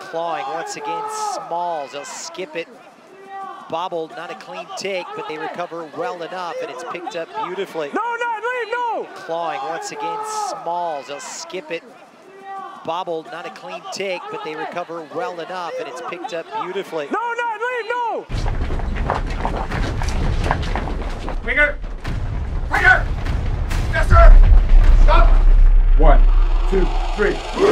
Clawing once again, Smalls, they'll skip it. Bobbled, not a clean take, but they recover well enough, and it's picked up beautifully. No, not leave, no! Clawing once again, Smalls, they'll skip it. Bobbled, not a clean take, but they recover well enough, and it's picked up beautifully. No, not leave, no! Quicker! Quicker! Yes, sir! Stop! 1, 2, 3.